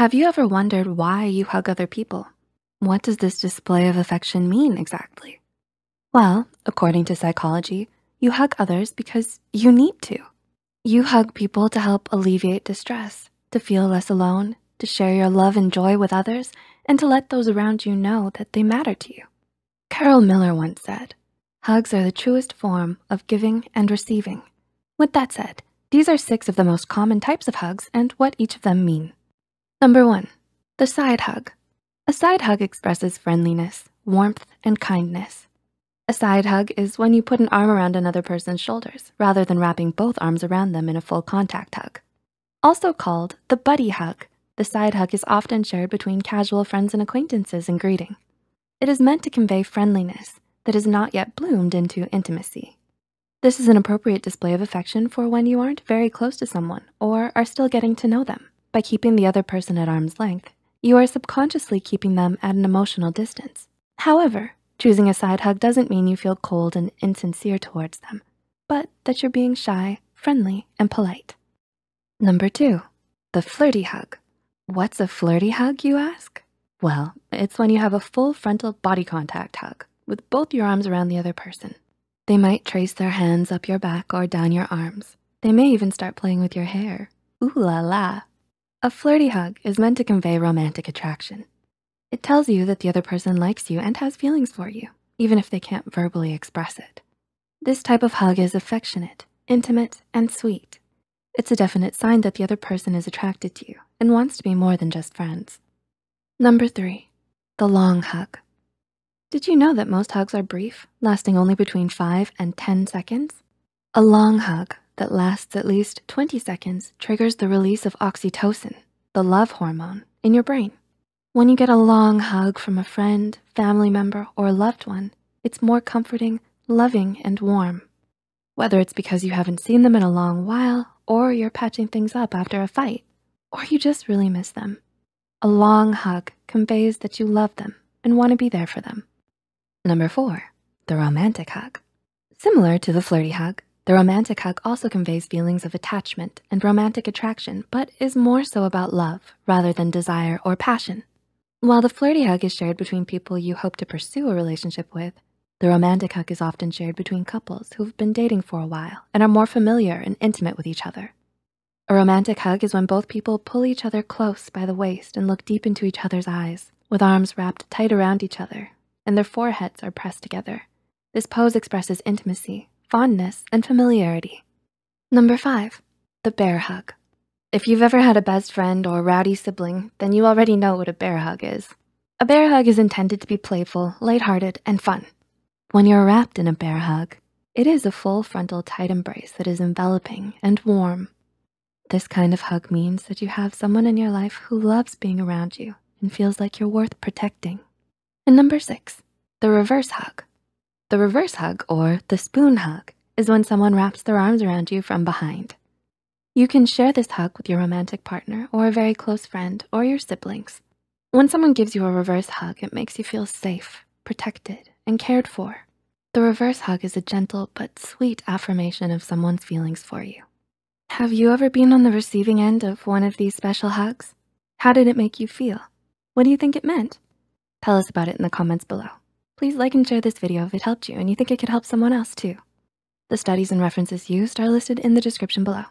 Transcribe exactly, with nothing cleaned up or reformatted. Have you ever wondered why you hug other people? What does this display of affection mean exactly? Well, according to psychology, you hug others because you need to. You hug people to help alleviate distress, to feel less alone, to share your love and joy with others, and to let those around you know that they matter to you. Carol Miller once said, "Hugs are the truest form of giving and receiving." With that said, these are six of the most common types of hugs and what each of them mean. Number one, the side hug. A side hug expresses friendliness, warmth, and kindness. A side hug is when you put an arm around another person's shoulders rather than wrapping both arms around them in a full contact hug. Also called the buddy hug, the side hug is often shared between casual friends and acquaintances in greeting. It is meant to convey friendliness that is not yet bloomed into intimacy. This is an appropriate display of affection for when you aren't very close to someone or are still getting to know them. By keeping the other person at arm's length, you are subconsciously keeping them at an emotional distance. However, choosing a side hug doesn't mean you feel cold and insincere towards them, but that you're being shy, friendly, and polite. Number two, the flirty hug. What's a flirty hug, you ask? Well, it's when you have a full frontal body contact hug with both your arms around the other person. They might trace their hands up your back or down your arms. They may even start playing with your hair. Ooh la la. A flirty hug is meant to convey romantic attraction. It tells you that the other person likes you and has feelings for you, even if they can't verbally express it. This type of hug is affectionate, intimate, and sweet. It's a definite sign that the other person is attracted to you and wants to be more than just friends. Number three, the long hug. Did you know that most hugs are brief, lasting only between five and ten seconds? A long hug that lasts at least twenty seconds triggers the release of oxytocin, the love hormone, in your brain. When you get a long hug from a friend, family member, or a loved one, it's more comforting, loving, and warm. Whether it's because you haven't seen them in a long while, or you're patching things up after a fight, or you just really miss them, a long hug conveys that you love them and want to be there for them. Number four, the romantic hug. Similar to the flirty hug, the romantic hug also conveys feelings of attachment and romantic attraction, but is more so about love rather than desire or passion. While the flirty hug is shared between people you hope to pursue a relationship with, the romantic hug is often shared between couples who've been dating for a while and are more familiar and intimate with each other. A romantic hug is when both people pull each other close by the waist and look deep into each other's eyes, with arms wrapped tight around each other, and their foreheads are pressed together. This pose expresses intimacy, fondness, and familiarity. Number five, the bear hug. If you've ever had a best friend or rowdy sibling, then you already know what a bear hug is. A bear hug is intended to be playful, lighthearted, and fun. When you're wrapped in a bear hug, it is a full frontal tight embrace that is enveloping and warm. This kind of hug means that you have someone in your life who loves being around you and feels like you're worth protecting. And number six, the reverse hug. The reverse hug, or the spoon hug, is when someone wraps their arms around you from behind. You can share this hug with your romantic partner or a very close friend or your siblings. When someone gives you a reverse hug, it makes you feel safe, protected, and cared for. The reverse hug is a gentle but sweet affirmation of someone's feelings for you. Have you ever been on the receiving end of one of these special hugs? How did it make you feel? What do you think it meant? Tell us about it in the comments below. Please like and share this video if it helped you and you think it could help someone else too. The studies and references used are listed in the description below.